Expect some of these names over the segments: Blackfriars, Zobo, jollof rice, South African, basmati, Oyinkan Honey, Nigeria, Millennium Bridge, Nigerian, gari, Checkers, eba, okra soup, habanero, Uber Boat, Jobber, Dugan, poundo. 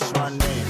what's my name?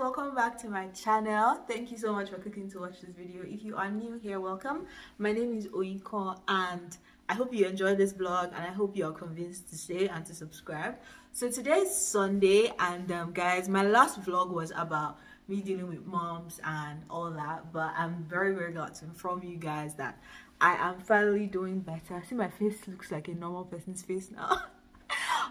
Welcome back to my channel. Thank you so much for clicking to watch this video. If you are new here, welcome. My name is Oyinkan and I hope you enjoy this vlog, and I hope you are convinced to stay and to subscribe. So today is Sunday, and guys, my last vlog was about me dealing with moms and all that, but I'm very, very glad to inform you guys that I am finally doing better. See, my face looks like a normal person's face now.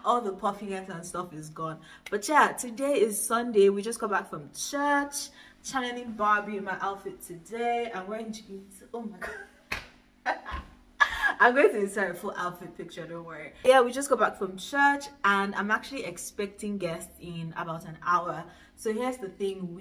All the puffiness and stuff is gone. But yeah, today is Sunday. We just got back from church. Channeling Barbie in my outfit today. I'm wearing jeans. Oh my god. I'm going to insert a full outfit picture, don't worry. Yeah, we just got back from church and I'm actually expecting guests in about an hour. So here's the thing,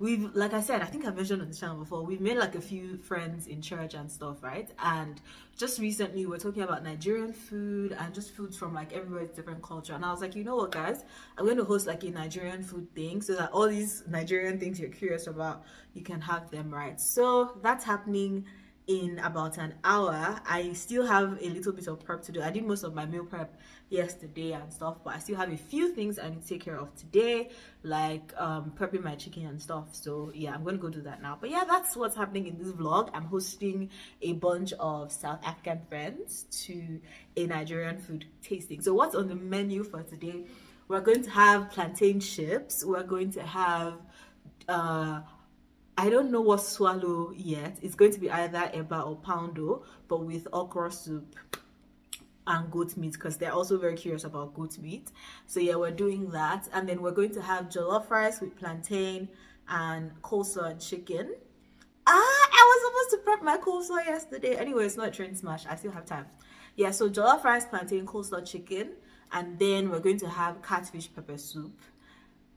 we've, like I said, I think I've mentioned on the channel before, we've made like a few friends in church and stuff, right? And just recently we're talking about Nigerian food and just foods from like everywhere's different culture. And I was like, you know what guys, I'm going to host like a Nigerian food thing so that all these Nigerian things you're curious about, you can have them, right? So that's happening in about an hour. I still have a little bit of prep to do. I did most of my meal prep yesterday and stuff, but I still have a few things I need to take care of today, like prepping my chicken and stuff. So yeah, I'm gonna go do that now. But yeah, that's what's happening in this vlog. I'm hosting a bunch of South African friends to a Nigerian food tasting. So what's on the menu for today? We're going to have plantain chips. We're going to have I don't know what swallow yet. It's going to be either eba or poundo, but with okra soup and goat meat, because they're also very curious about goat meat. So yeah, we're doing that. And then we're going to have jollof rice with plantain and coleslaw and chicken. I was supposed to prep my coleslaw yesterday. Anyway, it's not a train smash. I still have time. Yeah, so jollof rice, plantain, coleslaw, chicken. And then we're going to have catfish pepper soup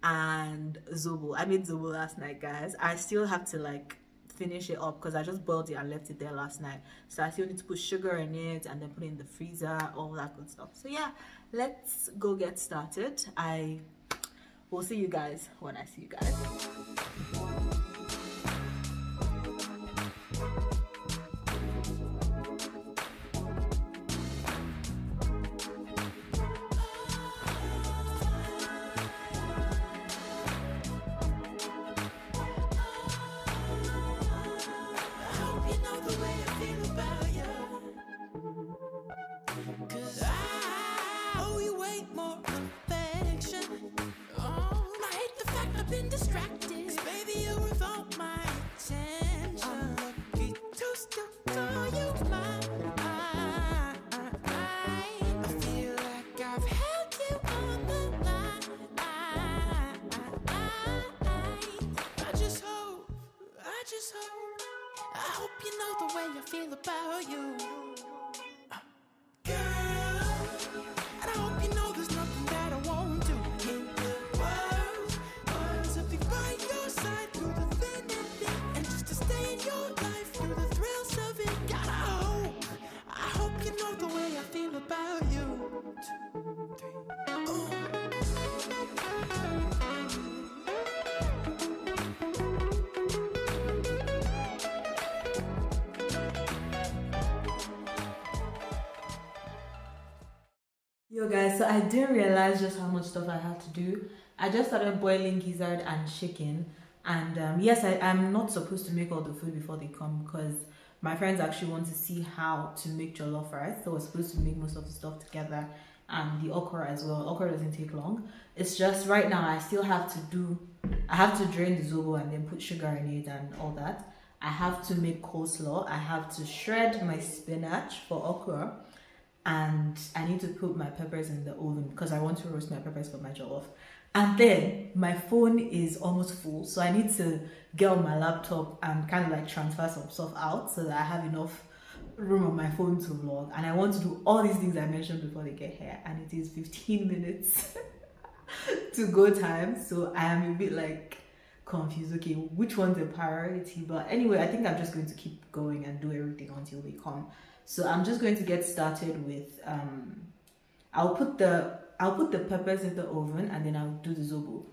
and Zobo. I made Zobo last night, guys. I still have to like finish it up because I just boiled it and left it there last night, so I still need to put sugar in it and then put it in the freezer, all that good stuff. So yeah, let's go get started. I will see you guys when I see you guys. Yo guys, so I didn't realize just how much stuff I had to do. I just started boiling gizzard and chicken, and yes, I'm not supposed to make all the food before they come because my friends actually want to see how to make jollof rice. So we're supposed to make most of the stuff together, and the okra as well. Okra doesn't take long. It's just right now I still have to do, I have to drain the Zobo and then put sugar in it and all that. I have to make coleslaw. I have to shred my spinach for okra. and I need to put my peppers in the oven because I want to roast my peppers for my jollof. And then my phone is almost full, so I need to get on my laptop and kind of like transfer some stuff out so that I have enough room on my phone to vlog. And I want to do all these things I mentioned before they get here, and it is 15 minutes to go time, so I am a bit like confused, okay, which one's a priority? But anyway, I think I'm just going to keep going and do everything until they come. So I'm just going to get started with I'll put the peppers in the oven, and then I'll do the zobo.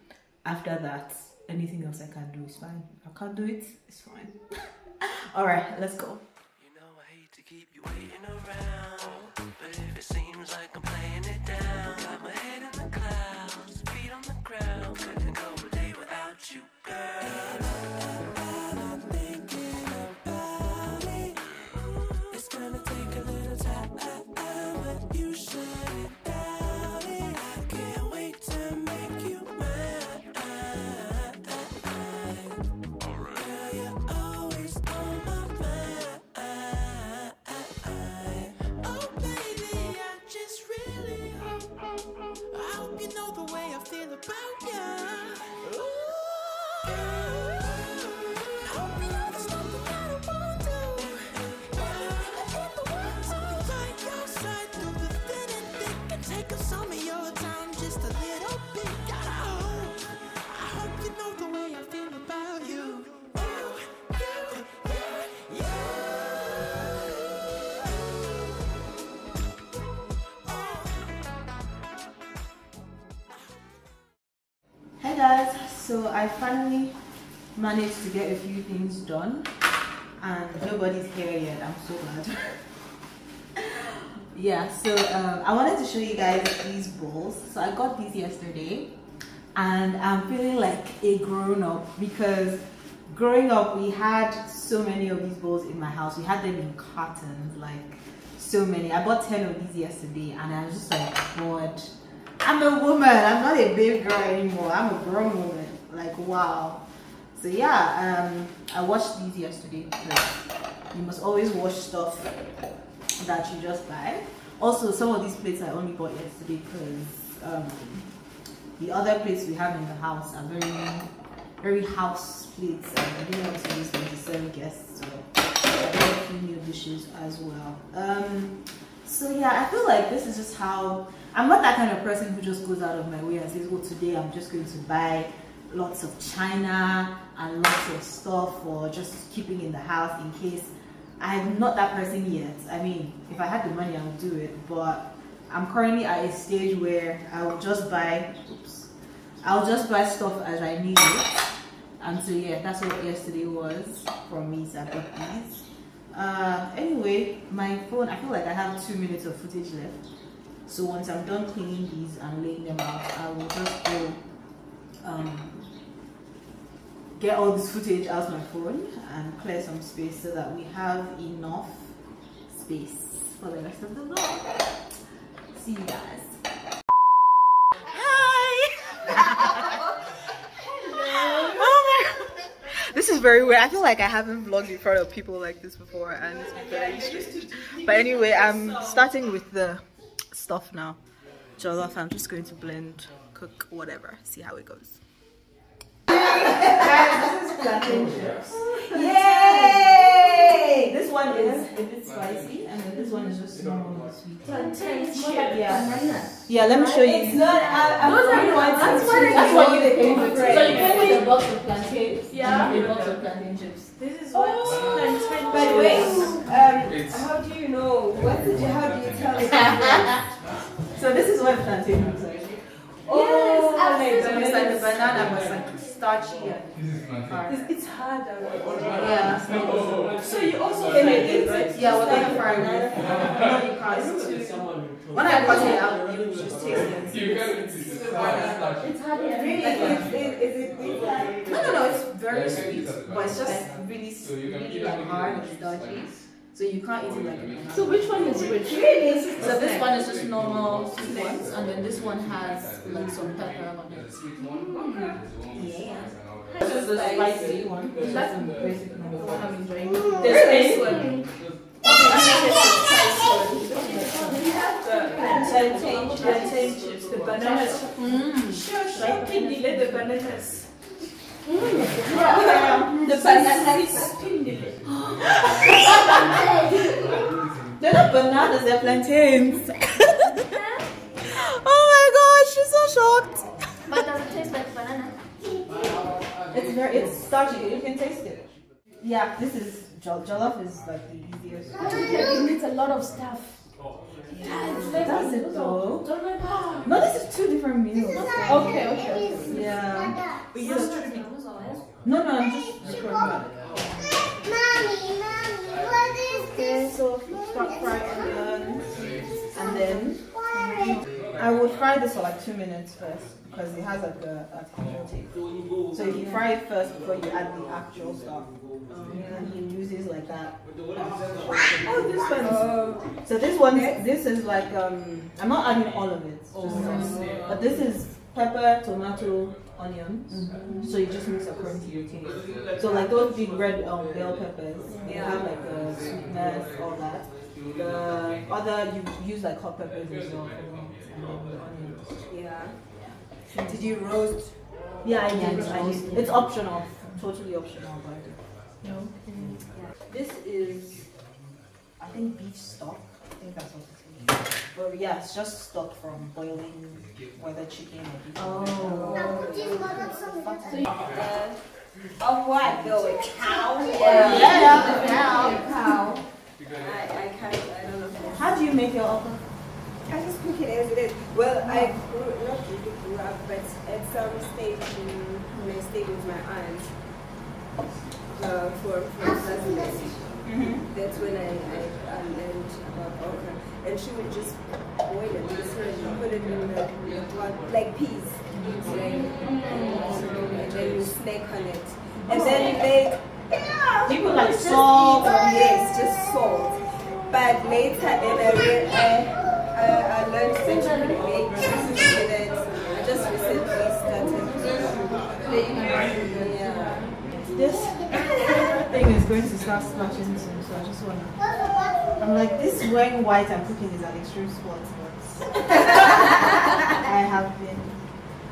After that, anything else I can do is fine. If I can't do it, it's fine. All right, let's go. You know I hate to keep you waiting around, but if it seems like I'm playing it down, got my head in the clouds, feet on the ground, couldn't go a day without you, girl. Guys, so I finally managed to get a few things done, and nobody's here yet. I'm so glad. Yeah, so I wanted to show you guys these bowls. So I got these yesterday, and I'm feeling like a grown-up because growing up we had so many of these bowls in my house. We had them in cartons, like so many. I bought 10 of these yesterday, and I was just like bored. I'm a woman, I'm not a baby girl anymore, I'm a grown woman, like wow. So yeah, I washed these yesterday. You must always wash stuff that you just buy. Also, some of these plates I only bought yesterday because the other plates we have in the house are very house plates, and I didn't want to use them to serve guests, so I bought a few new dishes as well. So yeah, I feel like this is just how, I'm not that kind of person who just goes out of my way and says, oh, today I'm just going to buy lots of china and lots of stuff for just keeping in the house in case. I'm not that person yet. I mean, if I had the money, I would do it, but I'm currently at a stage where I will just buy, oops, I'll just buy stuff as I need it. And so yeah, that's what yesterday was for me, so I got these. Anyway, my phone, I feel like I have 2 minutes of footage left, so once I'm done cleaning these and laying them out, I will just go get all this footage out of my phone and clear some space so that we have enough space for the rest of the vlog. See you guys. Hi. Hello. This is very weird. I feel like I haven't vlogged in front of people like this before, and it's very strange. But anyway, I'm starting with the stuff now. Jollof, I'm just going to blend, cook, whatever. See how it goes. Yay! This one is a bit spicy, and then this one is just normal sweet. Yeah, let me show you. It's not, that's what you came for. So you came with a box of plantain. Yeah. A box of plantain chips. This is what plantain chips. But wait, how do you know? How do you tell it? So this is what plantain looks like. Oh yes, my goodness. It's like the banana, but it's like starchy. It's harder. Yeah. So you also can eat it? Yeah, we're going to fry it. No, you can't. When I got it out, you just taste it. You can eat it. It's hard. Really? Is it No, it's very sweet, but it's just really like hard and starchy. So you can't eat it like that. So which one is which? Really? So this one is just normal sweet ones, and then this one has like some pepper on it. Yeah. This is the spicy one. That's the basic one I'm enjoying. This one. Okay, I'm going to taste the spicy one. the bananas. Sure, sure. Can you let the bananas? The bananas. They're not bananas, they're plantains. Oh my gosh, she's so shocked. But does it taste like banana? It's starchy, you can taste it. Yeah, this is jollof is like the easiest. It needs a lot of stuff. Yeah, it's very does it though? No, this is two different meals. Okay. Yeah. We used to be. No, I'm just referring back. Mommy, what is this? Okay, so fried onions, and then I would fry this for like 2 minutes first because it has like a special taste. So if you fry it first before you add the actual stuff, and you use this like that. Oh, this one. So this one, this is like I'm not adding all of it, but this is pepper, tomato, onions. So you just mix according to your taste. So like those big red bell peppers, they have like a sweetness, all that. The other you use like hot peppers as well. Yeah. Did you roast? Yeah, I did. It's optional, totally optional. But this is, I think, beef stock. I think that's what it's called. But yeah, it's just stock from boiling, whether chicken or beef. Oh, I go with cow. Cow. I don't know. How do you make your okra? I just cook it as it is. Well, I not really grew up, but at some stage when I stayed with my aunt for cousin, that's when I learned about okra. And she would just boil it and put it in the like peas, right? And then you snack on it. And then you bake. People like salt. Yes, just salt. But later, I learned to make it. I just recently started. This thing is going to start splashing soon, so I just wanna. I'm like, this wearing white and cooking is an extreme sport, but I have been.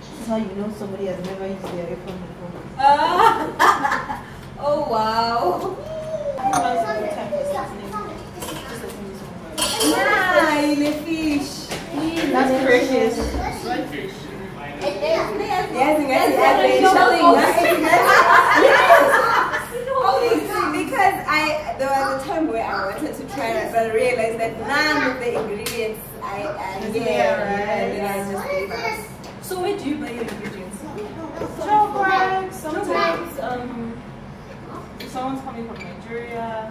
This is how you know somebody has never used their iPhone before. Oh wow! Fish. That's precious. Yes, because there was a time where I wanted to try it, but I realized that none of the ingredients I just gave up. So where do you buy your ingredients? Jobber. Sometimes if someone's coming from Nigeria.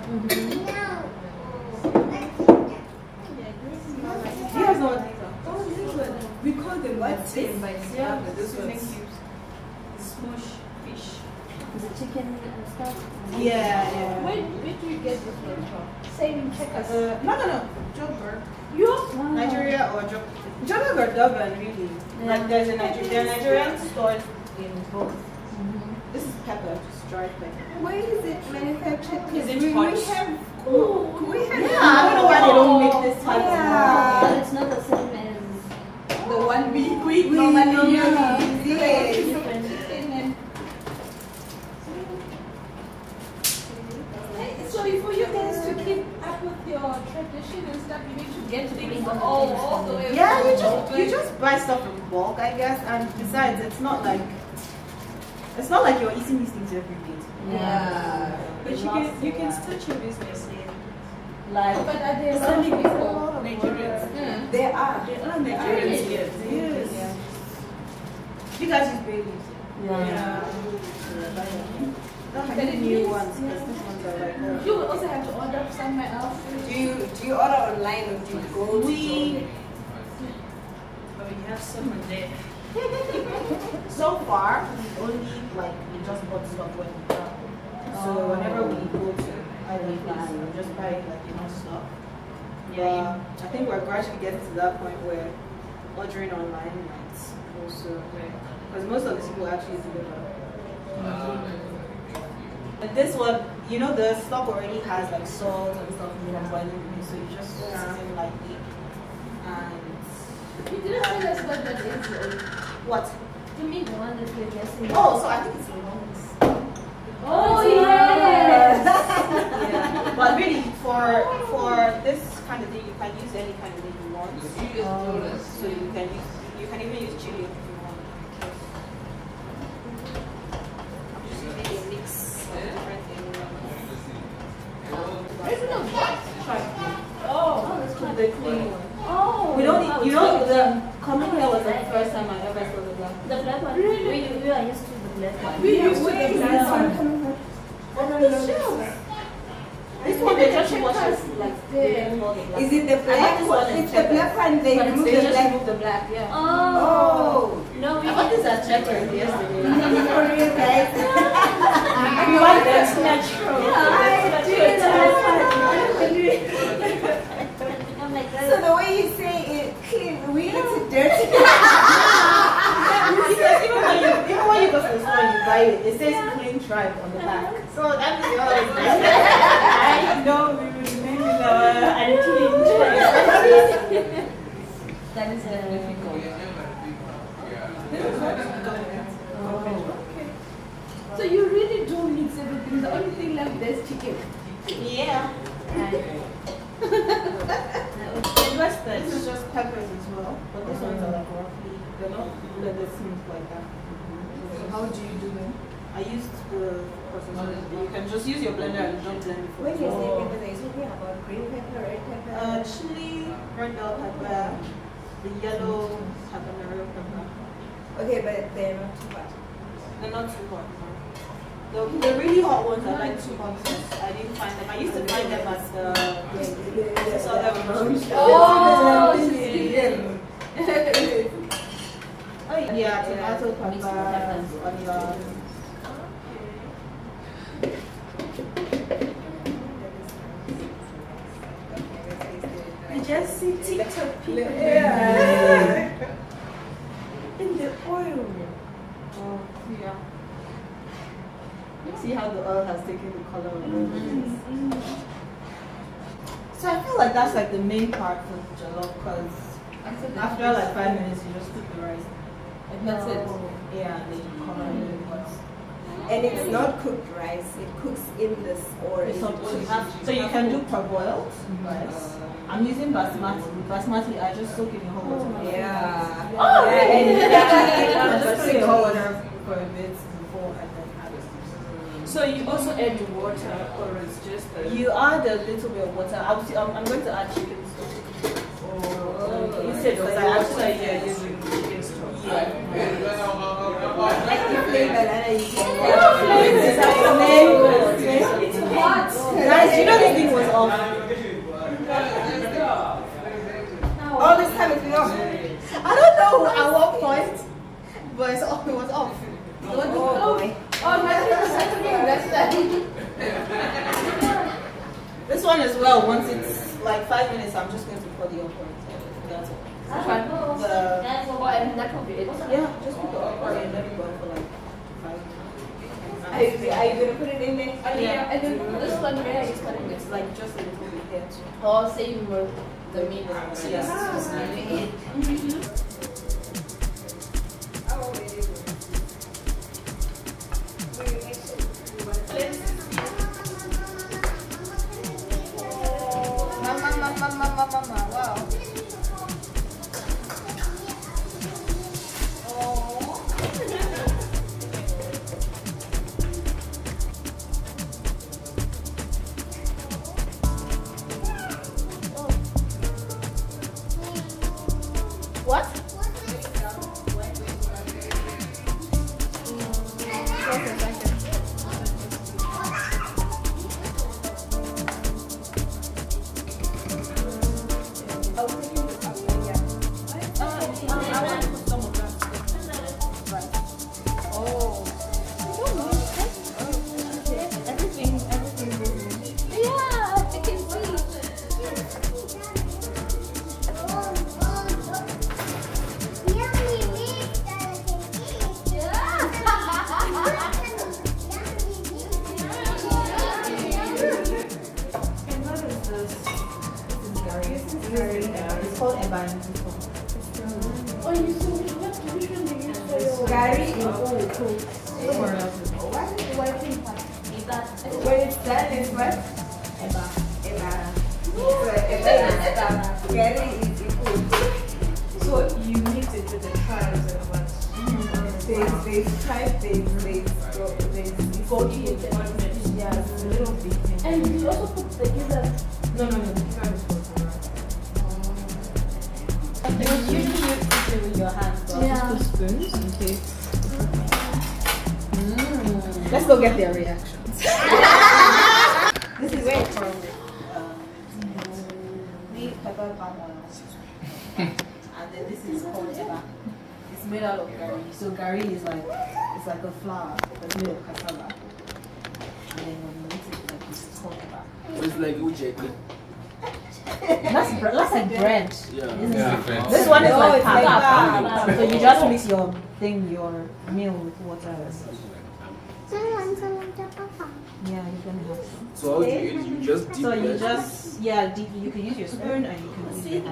We call them what? Smosh fish. Is it chicken and stuff? Yeah. Where do you get this one from? Same in Checkers. No. Jobber. Nigeria or Jobber? Jobber or Dugan, really. Yeah. Like there's a Nigerian store in both. This is pepper, just dried pepper. Where is it manufactured? Is it hot? I don't know why they don't make this type. Yeah. It's not the same as the one we eat normally. So for you guys to keep up with your tradition and stuff, you need to get things all the way. Yeah, you just buy stuff in bulk, I guess. And besides, it's not like you're eating these things every day. Yeah. But you can start your business. Like, but are there selling people Nigerians? Yeah. They are Nigerians. Yes. You guys use babies. Yeah. Very new ones. You will also have to order somewhere else. Do you order online or do you go? We have someone there. So far, we only we just bought stock when we travel. So whenever we go to we just buy enough stuff. Yeah. I think we're gradually getting to that point where ordering online is also because most of the people actually deliver. And this one, the stock already has salt and stuff in it, so you just put it in and you didn't tell us what you're guessing. What? You mean the one that you're guessing? Oh, so I think it's lemons. Oh yes. Yeah. But really, for this kind of thing, you can use any kind of thing you want. So you can even use chili if you want. The clean one. Oh, we don't need, you know, the common one was the first time I ever saw the black one. The black one? Really? We are used to the black one. We used to the black one. I don't know. This one they just wash it like this. Is it the black one? It's the black one, they remove the black. Yeah. Oh. No, we got this at Checkers yesterday. For real, guys. You want this natural. Yeah, I do. So the way you say it, clean, we need to dirty. Because even when you go to the store and you buy it, it says clean tribe on the back. So that is yours. I know we will remain in our clean tribe. That is a difficult one. So you really do mix everything. The only thing left there is chicken. Yeah. This is just peppers as well, but these ones are like roughly, they're not leather smooth like that. So how do you do them? I used the process. You can just use your blender and don't blend it. When you say pepper, are you talking about green pepper, red pepper? Chili, red bell pepper, the yellow habanero pepper. Okay, but they're not too hot. They're not too hot. The really hot ones are like too hot sauce. I didn't find them. I used to find them at the so that was yeah, tomato pepper and onion. I just see TikTok people. Yeah. In the oil. Oh, yeah. See how the oil has taken the color of the ingredients. So I feel like that's like the main part for the jollof, because after like 5 minutes you just put the rice. And that's it. Yeah, and then you color it. And it's not cooked rice, it cooks in this oil. So you can do parboiled rice. I'm using basmati. Basmati, I just soak in the whole water. Yeah. Oh, yeah. I just soak in the whole water for a bit before I then add it. So you also add the water, or it's just the... You add a little bit of water. I'm going to add chicken stock. Oh, instead of water, you're using chicken stock. Like the flavor that I use. It's hot. Guys, you know this thing was off. All this time it's been off. I don't know at what point, but it's off. It was off. Oh boy. Oh, my goodness. This one as well, once it's like 5 minutes, I'm just going to put the oil on it. That's all. That will be it. Yeah, just put the oil on it and let it boil for like 5 minutes. Are you going to put it in there? Yeah. And then this one, where are you putting it? It's like just a little bit here. Or say you were the meat. So yes. Mama, wow. Oh. What? Gary is what we cook. Why is it working fast? When it's done, it's what? Eba. Eba. So Eba is done. Gary is cooked. So you mix it with the tribes and what? There's tribe, there's coordinate and yeah, it's a little bit. And you also cook the gizzard. No. Usually you eat it with your hands, but yeah. Spoons, okay. Mm. Let's go get their reactions. This is where it's from. Made pepper and then this is called eba. It's made out of gari. So gari is like a flour that's made of cassava. And then when you eat it, like it's called eba. It's like ujeke. That's like bread. Yeah. This one is like pap. So you just mix your thing, your meal with water. Yeah, you're gonna have some. So how do you eat? You just dip. So you just you can use your spoon and you can see it.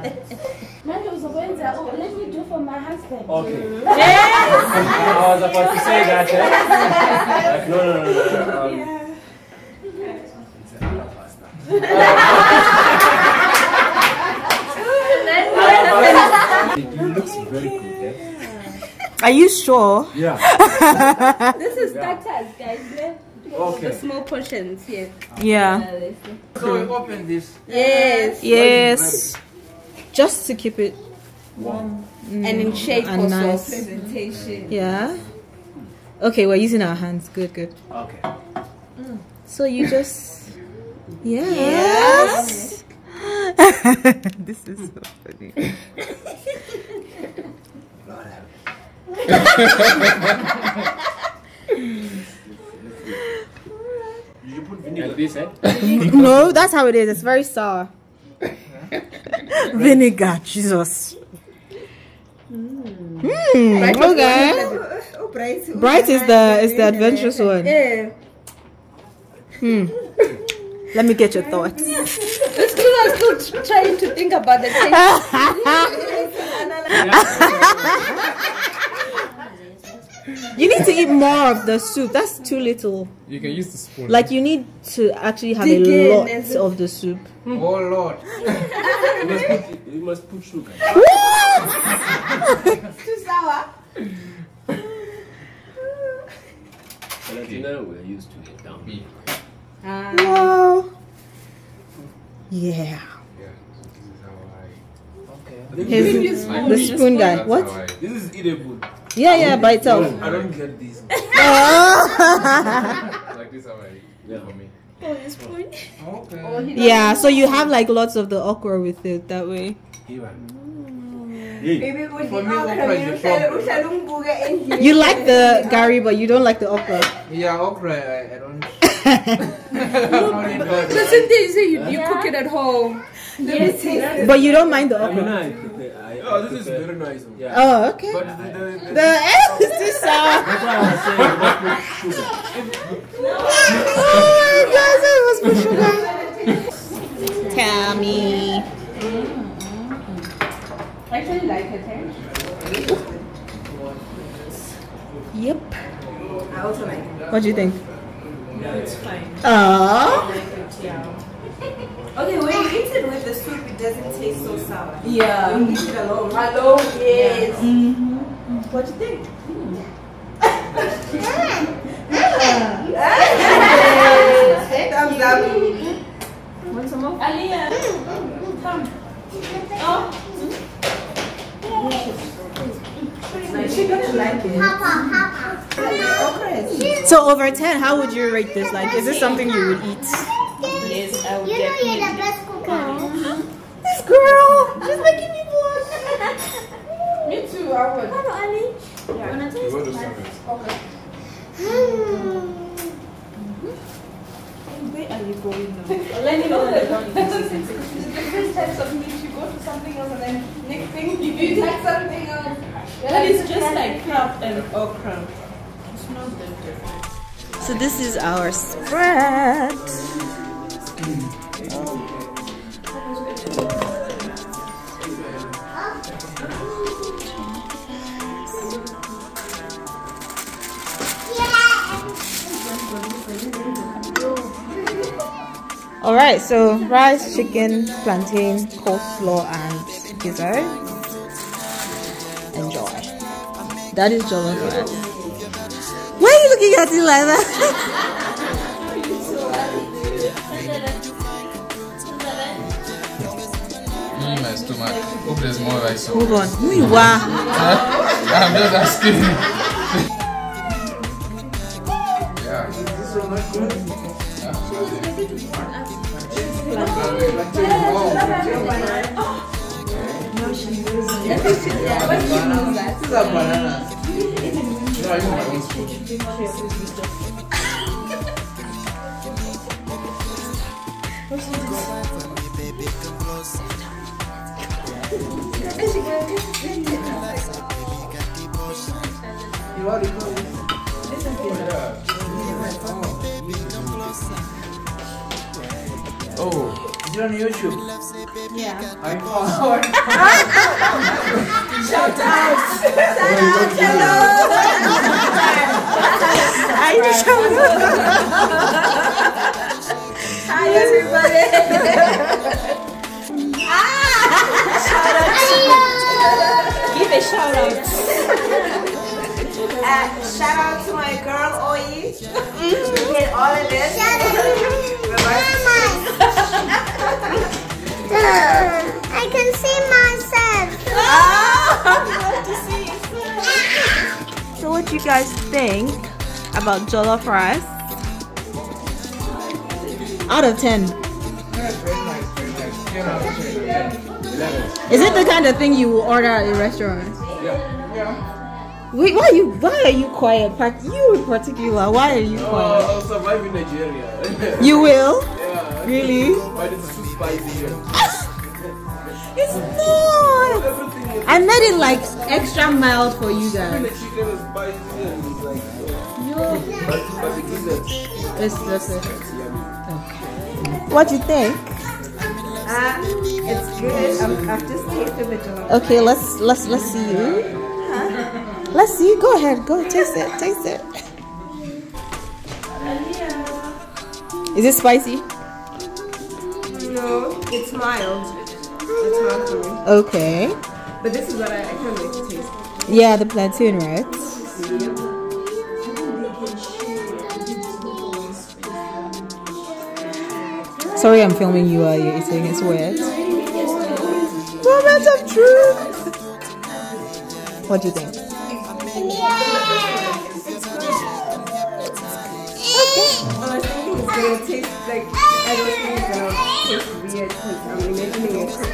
Mine was a Wednesday. Oh, let me do for my husband. Okay. Yes. I was about to say that. Eh? Like, no. It looks very good, yeah? Are you sure? Yeah. This is starters, guys. Okay. The small portions here. Yeah. So we open this. Yes. Just to keep it warm. And in shape and for nice. Presentation. Yeah. Okay, we're using our hands. Good. Okay. So you just... Yes. This is so funny. Did you put vinegar like this, eh? No, that's how it is. It's very sour. Vinegar, Jesus. Okay. Bright is the adventurous one. Yeah. Let me get your thoughts. It's because I'm still trying to think about the taste. You need to eat more of the soup. That's too little. You can use the spoon. Like you need to actually have a lot of the soup. Oh Lord. You must put sugar. It's too sour. We're used to it down here. Wow. Yeah. Okay. The spoon guy. What? This is edible. Yeah, by itself. I don't get this. Like this, alright. Yeah, for me. Oh, the spoon. Okay. Yeah, so you have like lots of the okra with it that way. You like the gari, but you don't like the okra. Yeah, okra. I don't. Listen, they say you cook it at home. Yes. But you don't mind the okra. Oh, this is very nice. Yeah. Oh, okay. But the egg is too sour. That's why I was saying. Oh my gosh, I was for sugar. Tell me. I actually like it. Yep. I also like it. What do you think? No, it's fine. Oh. Okay, when you eat it with the soup, it doesn't taste so sour. Yeah. When you eat it alone. Hello, yes. What do you think? Thumbs up. Want some more? Aliyah. Come. She doesn't like it. So over 10, how would you rate this? Like, is this something you would eat? Yes, I would. You know you're the best cooker. This girl, she's making me blush. Me too, I would. Hello, Ali. Where are you going now? Let me know that it's different types of meat. You go to something else and then next thing you do like something else. But it's just like crab and okra. It's not that different. So this is our spread. All right, so rice, chicken, plantain, coleslaw, and dessert. Enjoy. That is Jobber for us. Why are you looking at it like that? My stomach. Hope there's more rice. Hold on. I'm just asking. Oh, is it on YouTube? Yeah. I'm bored. Shout out! Hello! Hi everybody! Shout out! Give a shout out! Shout out to my girl Oyi. We did all of this. I can see myself. Oh, to see. So what do you guys think about jollof rice? Out of 10. Is it the kind of thing you will order at a restaurant? Yeah. Wait, why are you quiet? You in particular, why are you quiet? I'll survive in Nigeria. You will? Yeah. Really? But it's too spicy here. It's not! I made it like extra mild for you guys. Even the chicken is spicy and it's like... No. Let's do it. Okay. What do you think? It's good. I've just tasted the jollof. Okay, let's see you. Let's see. Go ahead. Go taste it. Taste it. Is it spicy? No, it's mild. It's mild for me. Okay. But this is what I can't wait to taste. Yeah, the plantain, right? Sorry, I'm filming you while you're eating. It's weird. Moments of truth. What do you think?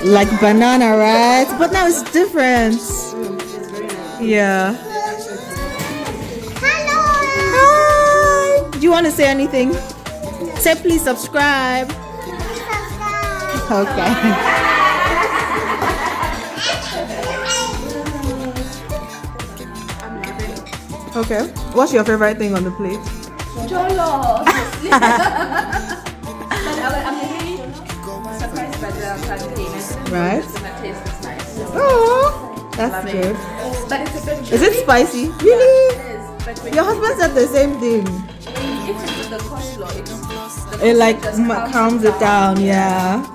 Like banana, right? But now it's different. It's very nice. Yeah. Hello. Hi. Do you want to say anything? No. Say please subscribe. Please subscribe. Okay. Okay. What's your favorite thing on the plate? Jollof. I'm really surprised by the plantain. Right? Oh, that's good. But it's a bit. Is it spicy? Really? Yeah, it is. But your husband said the same thing. When you eat it with the coleslaw, it like calms it down. Yeah. But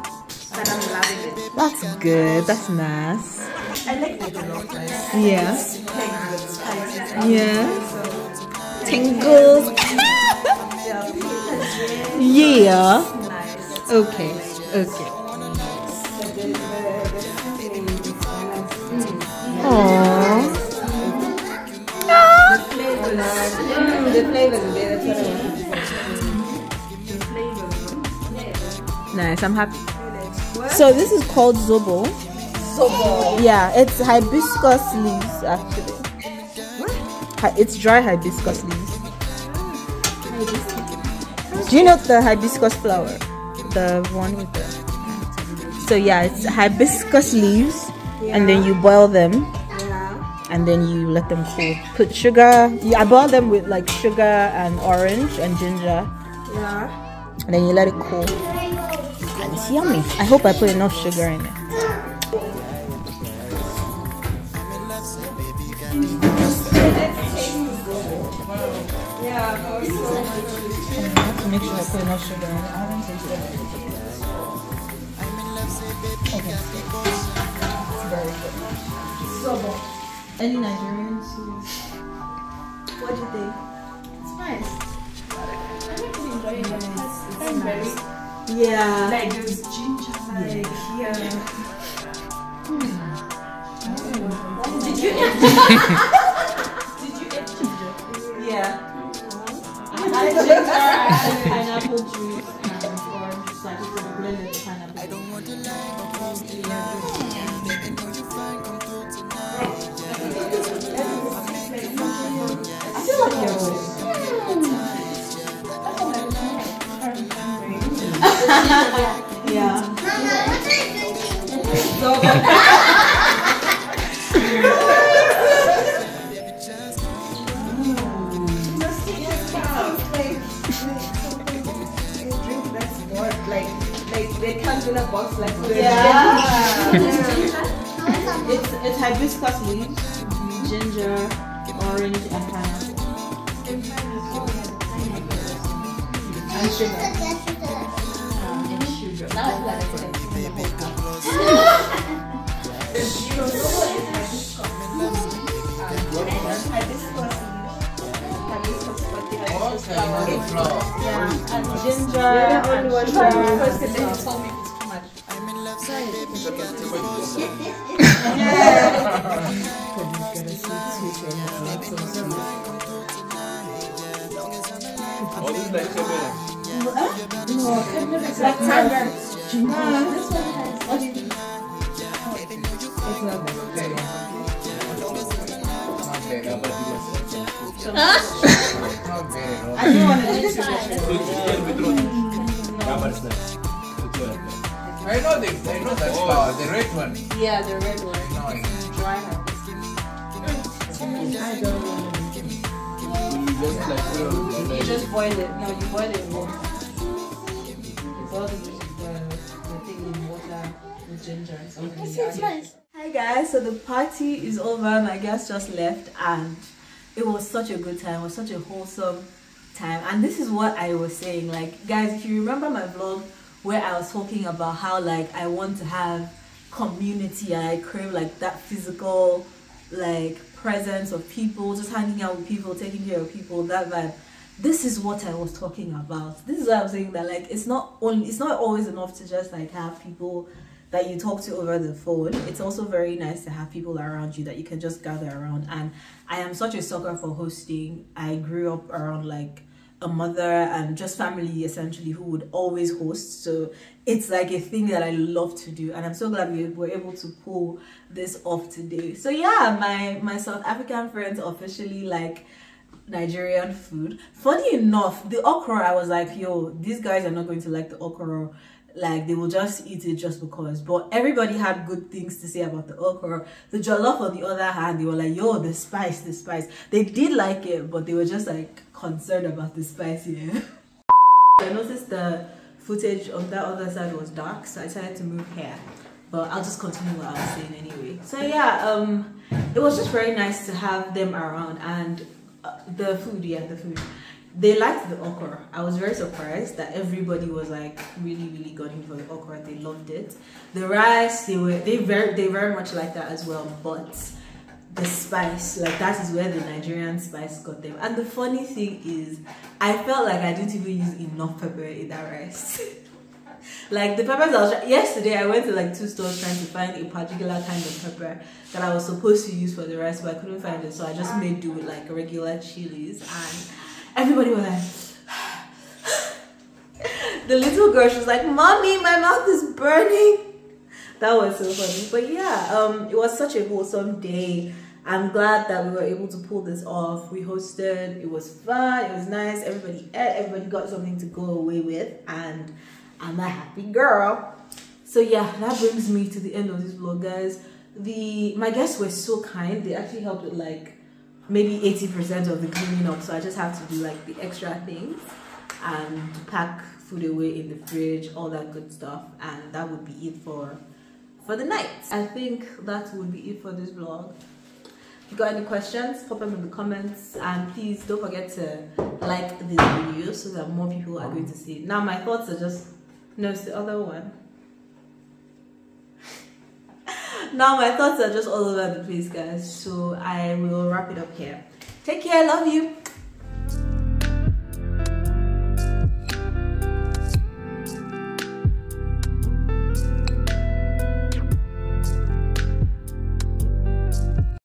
I'm loving it. That's good. That's nice. I like the jollof. Yeah. Yeah. Tingles. Yeah. Okay. Okay. Aww. The flavor is better. Nice. I'm happy. So this is called Zobo. Zobo. Yeah, it's hibiscus leaves actually. What? It's dry hibiscus leaves. Do you know the hibiscus flower? The one with the... So yeah, it's hibiscus leaves, yeah. And then you boil them, yeah. And then you let them cool. Put sugar... Yeah, I boil them with like sugar and orange and ginger. Yeah. And then you let it cool. And it's yummy. I hope I put enough sugar in it. Yeah. to make sure I put enough sugar in it. I haven't tasted it. Okay. It's very good. Zobo. Any Nigerian food? What do you think? It's nice. I'm actually enjoying it. It's nice. Yeah. Like there's ginger. Like, yeah. Did you eat? Pineapple juice and orange, like a blend of pineapple. I don't want to lie, but most of the line. Baby, know you fine, come through tonight. I feel like you're always. Yeah. Mama, what are you doing? They can't in a box like this. Yeah. It's hibiscus leaves, ginger, orange, and pineapple. And sugar. And sugar. Now it's like I don't want to do I know that. Oh, the red one. Yeah, the red one. Dry herb. I don't want to do it. You just boil it. No, you boil it in water. You boil the thing in water with ginger and something. That sounds nice. Hi guys, so the party is over. My girls just left and it was such a good time. It was such a wholesome time. And this is what I was saying, like, guys, if you remember my vlog where I was talking about how, like, I want to have community, I crave, like, that physical, like, presence of people, just hanging out with people, taking care of people, that vibe. This is what I was talking about. This is what I'm saying, that, like, it's not always enough to just, like, have people that you talk to over the phone. It's also very nice to have people around you that you can just gather around. And I am such a sucker for hosting. I grew up around like a mother and just family essentially who would always host, so it's like a thing that I love to do, and I'm so glad we were able to pull this off today. So yeah, my South African friends officially like Nigerian food. Funny enough, the okra, I was like, yo, these guys are not going to like the okra, like they will just eat it just because, but everybody had good things to say about the okra. The jollof on the other hand, they were like, yo, the spice. They did like it, but they were just like concerned about the spice here. Yeah. I noticed the footage on that other side was dark, so I decided to move here, but I'll just continue what I was saying anyway. So yeah, it was just very nice to have them around, and the food. They liked the okra. I was very surprised that everybody was like really got in for the okra. They loved it. The rice, they very much liked that as well. But the spice, like that is where the Nigerian spice got them. And the funny thing is, I felt like I didn't even use enough pepper in that rice. Like the peppers I was yesterday, I went to like 2 stores trying to find a particular kind of pepper that I was supposed to use for the rice, but I couldn't find it. So I just made do with like regular chilies. And everybody was like, the little girl, she was like, mommy, my mouth is burning. That was so funny. But yeah, it was such a wholesome day. I'm glad that we were able to pull this off. We hosted, it was fun, it was nice. Everybody ate, everybody got something to go away with, and I'm a happy girl. So yeah, that brings me to the end of this vlog, guys. My guests were so kind. They actually helped with like maybe 80% of the cleaning up, so I just have to do like the extra things and pack food away in the fridge, all that good stuff, and that would be it for the night. I think that would be it for this vlog. you got any questions, pop them in the comments, and please don't forget to like this video so that more people are going to see it. Now my thoughts are just, no, it's the other one. Now my thoughts are just all over the place, guys, so I will wrap it up here. Take care, love you.